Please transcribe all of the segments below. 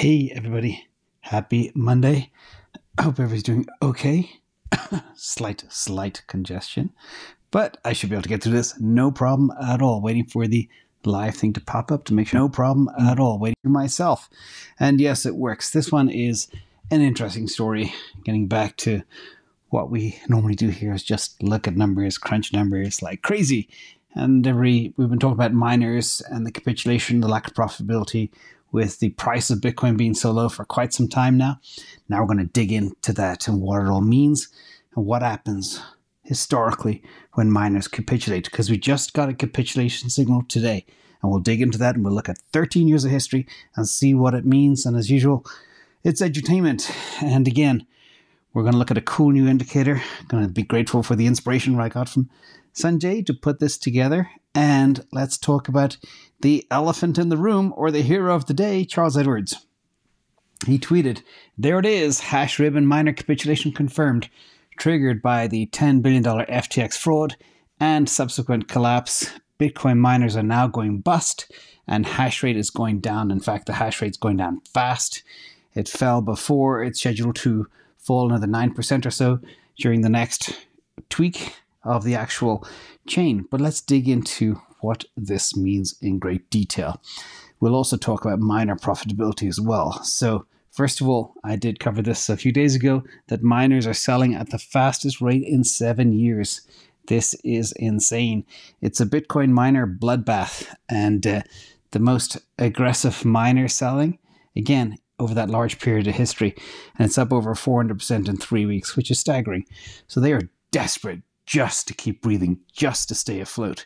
Hey everybody, happy Monday. I hope everybody's doing okay. slight congestion, but I should be able to get through this. No problem at all. Waiting for the live thing to pop up to make sure. No problem at all. Waiting for myself. And yes, it works. This one is an interesting story. Getting back to what we normally do here is just look at numbers, crunch numbers like crazy. And we've been talking about miners and the capitulation, the lack of profitability, with the price of Bitcoin being so low for quite some time now. Now we're going to dig into that and what it all means and what happens historically when miners capitulate, because we just got a capitulation signal today. And we'll dig into that and we'll look at 13 years of history and see what it means. And as usual, it's edutainment. And again, we're going to look at a cool new indicator. I'm going to be grateful for the inspiration I got from Sanjay to put this together. And let's talk about the elephant in the room, or the hero of the day, Charles Edwards. He tweeted, "There it is, hash ribbon miner capitulation confirmed, triggered by the $10 billion FTX fraud and subsequent collapse. Bitcoin miners are now going bust and hash rate is going down. In fact, the hash rate's going down fast. It fell before it's scheduled to fall another 9% or so during the next tweak of the actual chain." But let's dig into what this means in great detail. We'll also talk about miner profitability as well. So first of all, I did cover this a few days ago, that miners are selling at the fastest rate in 7 years. This is insane. It's a Bitcoin miner bloodbath, and the most aggressive miner selling, again, over that large period of history. And it's up over 400% in 3 weeks, which is staggering. So they are desperate just to keep breathing, just to stay afloat.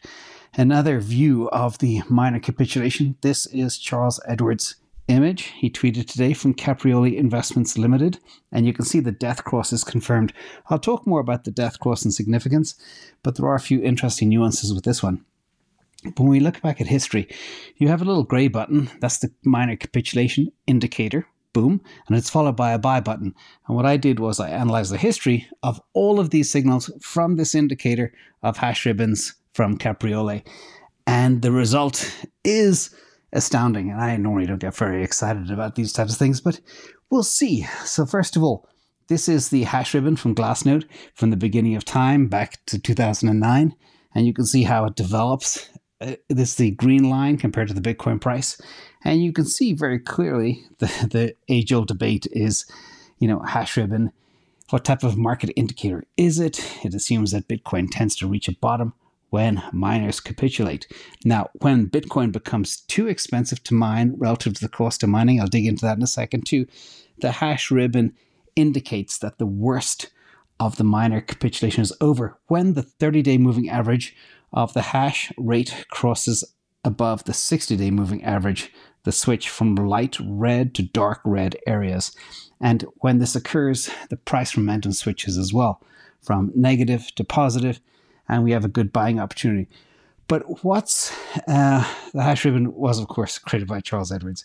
Another view of the miner capitulation. This is Charles Edwards' image. He tweeted today from Capriole Investments Limited, and you can see the death cross is confirmed. I'll talk more about the death cross and significance, but there are a few interesting nuances with this one. When we look back at history, you have a little gray button. That's the miner capitulation indicator. Boom. And it's followed by a buy button. And what I did was I analyzed the history of all of these signals from this indicator of hash ribbons from Capriole. And the result is astounding. And I normally don't get very excited about these types of things, but we'll see. So first of all, this is the hash ribbon from Glassnode from the beginning of time back to 2009. And you can see how it develops. This is the green line compared to the Bitcoin price. And you can see very clearly the age-old debate is, you know, hash ribbon, what type of market indicator is it? It assumes that Bitcoin tends to reach a bottom when miners capitulate. Now, when Bitcoin becomes too expensive to mine relative to the cost of mining, I'll dig into that in a second too, the hash ribbon indicates that the worst of the miner capitulation is over when the 30-day moving average of the hash rate crosses above the 60-day moving average, the switch from light red to dark red areas. And when this occurs, the price momentum switches as well, from negative to positive, and we have a good buying opportunity. But what's the hash ribbon was, of course, created by Charles Edwards.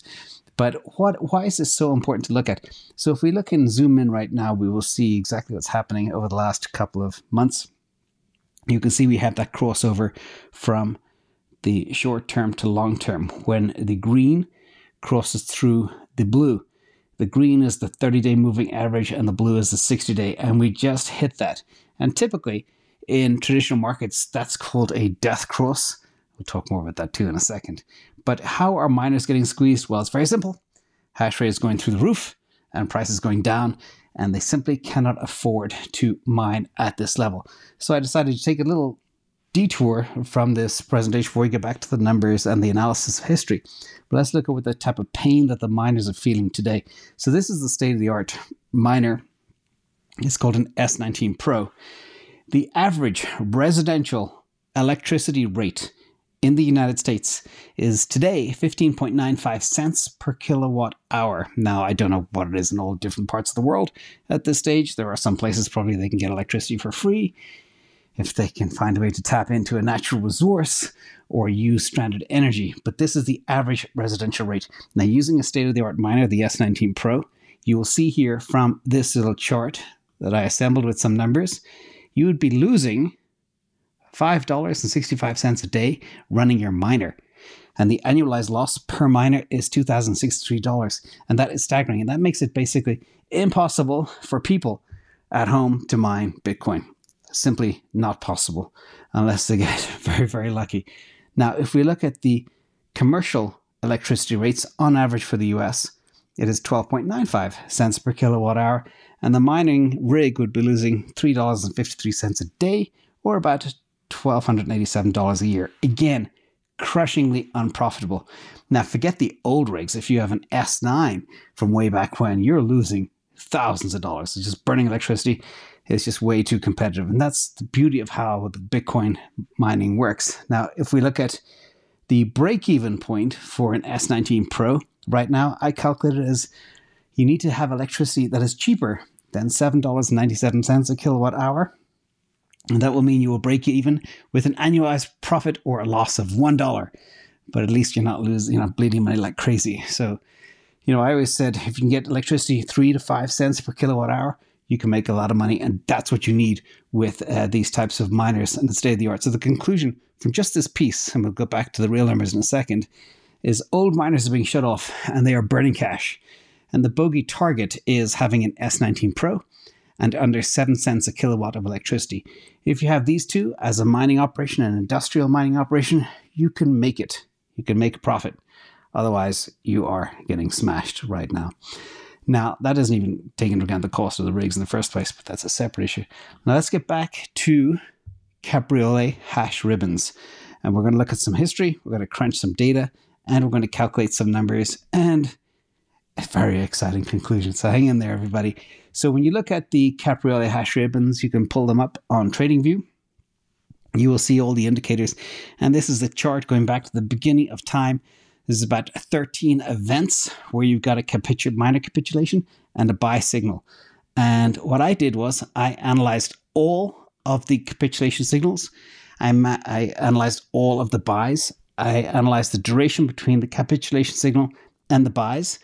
But why is this so important to look at? So if we look and zoom in right now, we will see exactly what's happening over the last couple of months. You can see we have that crossover from the short term to long term when the green crosses through the blue. The green is the 30-day moving average and the blue is the 60-day, and we just hit that. And typically in traditional markets, that's called a death cross. We'll talk more about that too in a second. But how are miners getting squeezed? Well, it's very simple. Hash rate is going through the roof and price is going down, and they simply cannot afford to mine at this level. So I decided to take a little detour from this presentation before we get back to the numbers and the analysis of history. But let's look at what the type of pain that the miners are feeling today. So this is the state-of-the-art miner. It's called an S19 Pro. The average residential electricity rate in the United States is today 15.95 cents per kilowatt hour. Now, I don't know what it is in all different parts of the world at this stage. There are some places probably they can get electricity for free if they can find a way to tap into a natural resource or use stranded energy. But this is the average residential rate. Now, using a state-of-the-art miner, the S19 Pro, you will see here from this little chart that I assembled with some numbers, you would be losing $5.65 a day running your miner. And the annualized loss per miner is $2,063. And that is staggering. And that makes it basically impossible for people at home to mine Bitcoin. Simply not possible unless they get very, very lucky. Now, if we look at the commercial electricity rates on average for the US, it is 12.95 cents per kilowatt hour. And the mining rig would be losing $3.53 a day, or about $1,287 a year. Again, crushingly unprofitable. Now, forget the old rigs. If you have an S9 from way back when, you're losing thousands of dollars. It's just burning electricity. It's just way too competitive. And that's the beauty of how the Bitcoin mining works. Now, if we look at the break-even point for an S19 Pro right now, I calculate it as you need to have electricity that is cheaper than $7.97 a kilowatt hour. And that will mean you will break even with an annualized profit or a loss of $1. But at least you're not losing, you're not bleeding money like crazy. So, you know, I always said if you can get electricity 3 to 5 cents per kilowatt hour, you can make a lot of money. And that's what you need with these types of miners and the state of the art. So the conclusion from just this piece, and we'll go back to the real numbers in a second, is old miners are being shut off and they are burning cash. And the bogey target is having an S19 Pro and under 7 cents a kilowatt of electricity. If you have these two as a mining operation, an industrial mining operation, you can make it. You can make a profit. Otherwise, you are getting smashed right now. Now, that doesn't even take into account the cost of the rigs in the first place, but that's a separate issue. Now, let's get back to Capriole Hash Ribbons. And we're going to look at some history, we're going to crunch some data, and we're going to calculate some numbers, and a very exciting conclusion. So hang in there, everybody. So when you look at the Capriole Hash Ribbons, you can pull them up on TradingView. You will see all the indicators. And this is the chart going back to the beginning of time. This is about 13 events where you've got a minor capitulation and a buy signal. And what I did was I analyzed all of the capitulation signals. I analyzed all of the buys. I analyzed the duration between the capitulation signal and the buys,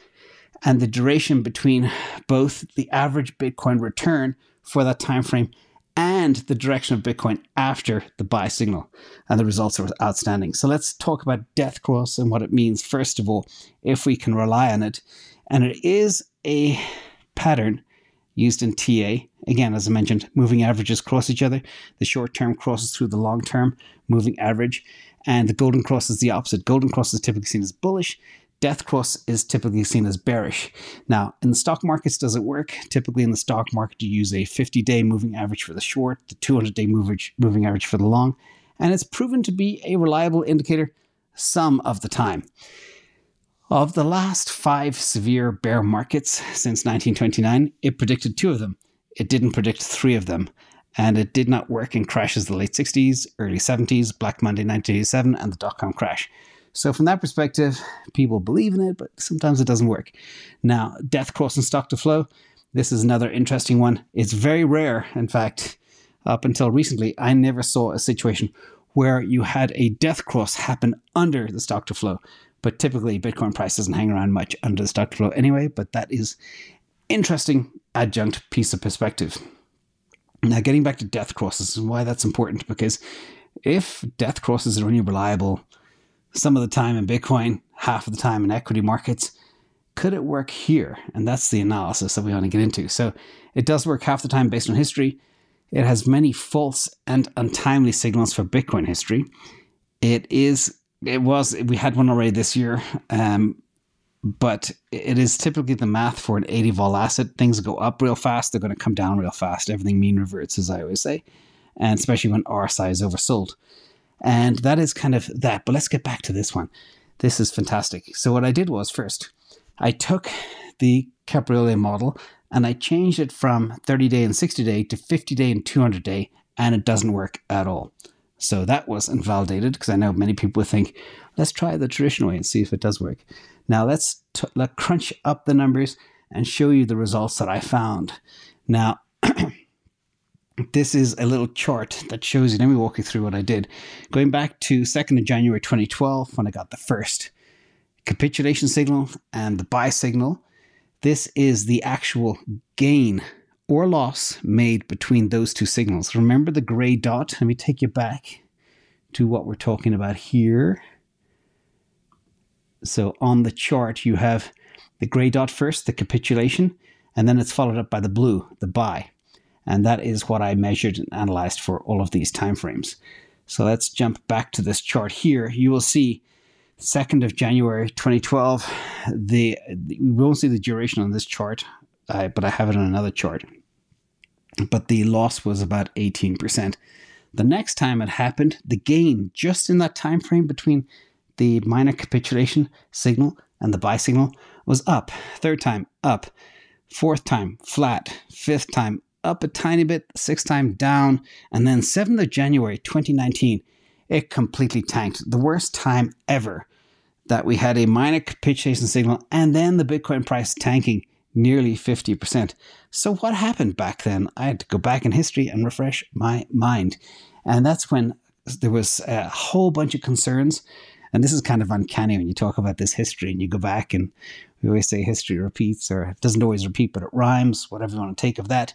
and the duration between both the average Bitcoin return for that time frame and the direction of Bitcoin after the buy signal. And the results are outstanding. So let's talk about death cross and what it means, first of all, if we can rely on it. And it is a pattern used in TA. Again, as I mentioned, moving averages cross each other. The short term crosses through the long term moving average. And the golden cross is the opposite. Golden cross is typically seen as bullish. Death cross is typically seen as bearish. Now, in the stock markets, does it work? Typically in the stock market, you use a 50-day moving average for the short, the 200-day moving average for the long, and it's proven to be a reliable indicator some of the time. Of the last 5 severe bear markets since 1929, it predicted 2 of them. It didn't predict 3 of them, and it did not work in crashes of the late 60s, early 70s, Black Monday 1987, and the dot-com crash. So from that perspective, people believe in it, but sometimes it doesn't work. Now, death cross and stock to flow. This is another interesting one. It's very rare. In fact, up until recently, I never saw a situation where you had a death cross happen under the stock to flow. But typically, Bitcoin price doesn't hang around much under the stock to flow anyway. But that is interesting adjunct piece of perspective. Now, getting back to death crosses and why that's important, because if death crosses are only reliable some of the time in Bitcoin, half of the time in equity markets, could it work here? And that's the analysis that we want to get into. So it does work half the time based on history. It has many false and untimely signals for Bitcoin history. We had one already this year, but it is typically the math for an 80 vol asset. Things go up real fast. They're going to come down real fast. Everything mean reverts, as I always say, and especially when RSI is oversold. And that is kind of that. But let's get back to this one. This is fantastic. So what I did was first, I took the Capriole model and I changed it from 30-day and 60-day to 50-day and 200-day, and it doesn't work at all. So that was invalidated, because I know many people think, let's try the traditional way and see if it does work. Now let's crunch up the numbers and show you the results that I found. Now, this is a little chart that shows you. Let me walk you through what I did. Going back to 2nd of January 2012, when I got the first capitulation signal and the buy signal, this is the actual gain or loss made between those two signals. Remember the gray dot? Let me take you back to what we're talking about here. So on the chart, you have the gray dot first, the capitulation, and then it's followed up by the blue, the buy. And that is what I measured and analyzed for all of these timeframes. So let's jump back to this chart here. You will see 2nd of January 2012. We won't see the duration on this chart, but I have it on another chart. But the loss was about 18%. The next time it happened, the gain just in that time frame between the minor capitulation signal and the buy signal was up. 3rd time, up. 4th time, flat. 5th time, up a tiny bit, 6th time down, and then 7th of January 2019, it completely tanked. The worst time ever that we had a minor capitulation signal and then the Bitcoin price tanking nearly 50%. So what happened back then? I had to go back in history and refresh my mind. And that's when there was a whole bunch of concerns. And this is kind of uncanny when you talk about this history and you go back, and we always say history repeats, or it doesn't always repeat, but it rhymes, whatever you want to take of that.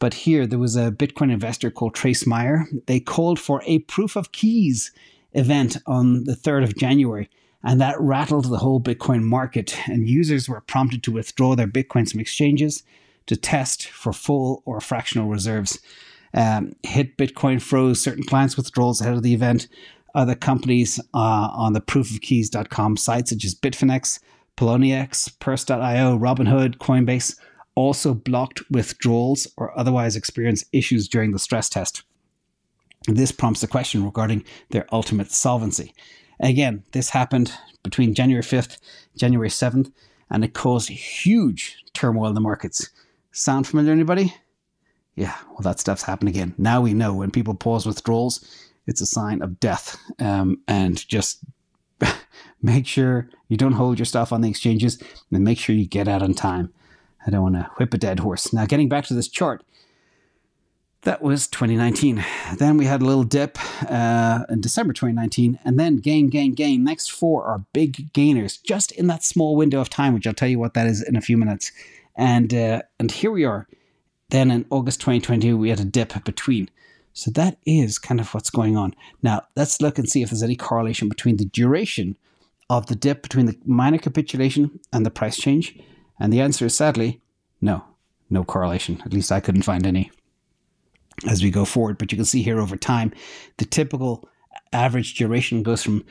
But here, there was a Bitcoin investor called Trace Meyer. They called for a Proof of Keys event on the 3rd of January, and that rattled the whole Bitcoin market. And users were prompted to withdraw their Bitcoins from exchanges to test for full or fractional reserves. Hit Bitcoin froze certain clients' withdrawals ahead of the event. Other companies on the proofofkeys.com site, such as Bitfinex, Poloniex, Purse.io, Robinhood, Coinbase, also blocked withdrawals or otherwise experienced issues during the stress test. This prompts the question regarding their ultimate solvency. Again, this happened between January 5th, January 7th, and it caused huge turmoil in the markets. Sound familiar, anybody? Yeah, well, that stuff's happened again. Now we know when people pause withdrawals, it's a sign of death. And just make sure you don't hold your stuff on the exchanges, and make sure you get out on time. I don't want to whip a dead horse. Now, getting back to this chart, that was 2019. Then we had a little dip in December 2019, and then gain, gain, gain. Next four are big gainers, just in that small window of time, which I'll tell you what that is in a few minutes. And here we are. Then in August 2022, we had a dip between. So that is kind of what's going on. Now, let's look and see if there's any correlation between the duration of the dip between the minor capitulation and the price change. And the answer is sadly, no, no correlation. At least I couldn't find any as we go forward. But you can see here over time, the typical average duration goes from,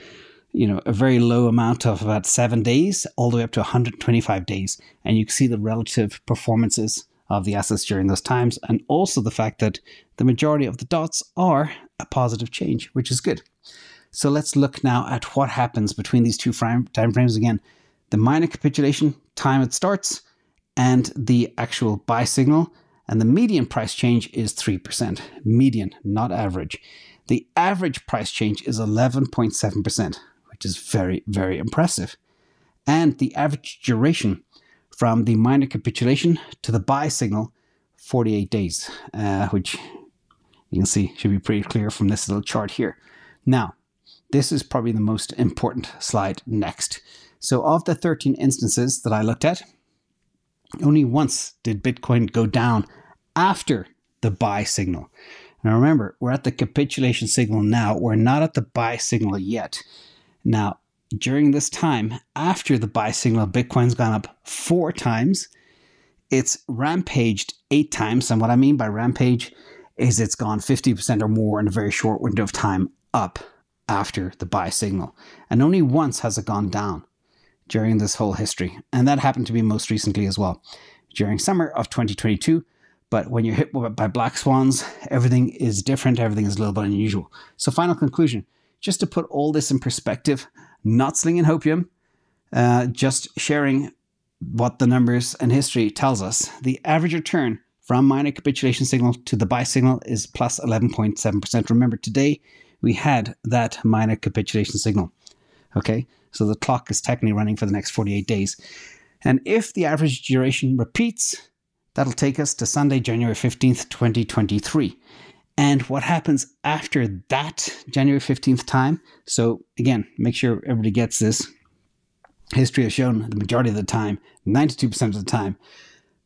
you know, a very low amount of about 7 days all the way up to 125 days. And you can see the relative performances of the assets during those times. And also the fact that the majority of the dots are a positive change, which is good. So let's look now at what happens between these two time frames again. The minor capitulation, time it starts, and the actual buy signal, and the median price change is 3%. Median, not average. The average price change is 11.7%, which is very, very impressive. And the average duration from the minor capitulation to the buy signal, 48 days, which you can see should be pretty clear from this little chart here. Now, this is probably the most important slide next. So of the 13 instances that I looked at, only once did Bitcoin go down after the buy signal. Now remember, we're at the capitulation signal now. We're not at the buy signal yet. Now, during this time, after the buy signal, Bitcoin's gone up 4 times. It's rampaged 8 times. And what I mean by rampage is it's gone 50% or more in a very short window of time up after the buy signal. And only once has it gone down during this whole history. And that happened to be most recently as well, during summer of 2022. But when you're hit by black swans, everything is different. Everything is a little bit unusual. So final conclusion, just to put all this in perspective, not slinging hopium, just sharing what the numbers and history tells us. The average return from minor capitulation signal to the buy signal is plus 11.7%. Remember, today we had that minor capitulation signal. Okay, so the clock is technically running for the next 48 days. And if the average duration repeats, that'll take us to Sunday, January 15th, 2023. And what happens after that January 15th time? So again, make sure everybody gets this. History has shown the majority of the time, 92% of the time,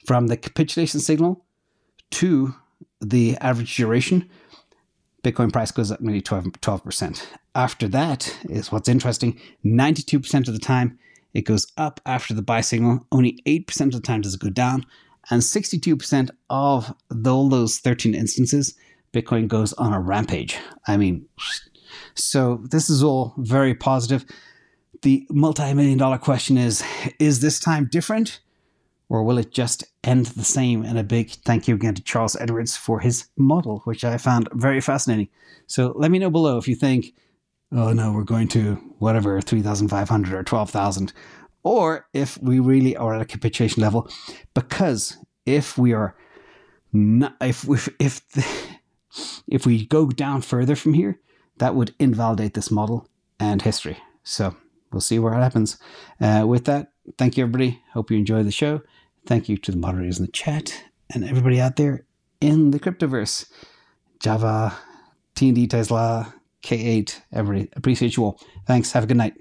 from the capitulation signal to the average duration, Bitcoin price goes up nearly 12%. After that is what's interesting. 92% of the time, It goes up after the buy signal. Only 8% of the time does it go down. And 62% of those 13 instances, Bitcoin goes on a rampage. I mean, so this is all very positive. The multi-million-dollar question is this time different? Or will it just end the same? And a big thank you again to Charles Edwards for his model, which I found very fascinating. So let me know below if you think, oh no, we're going to whatever, 3,500 or 12,000. Or if we really are at a capitulation level. Because if we are not, if we go down further from here, that would invalidate this model and history. So we'll see where it happens. With that, thank you, everybody. Hope you enjoy the show. Thank you to the moderators in the chat and everybody out there in the cryptoverse. Java, TND, Tesla, K8, everybody. Appreciate you all. Thanks. Have a good night.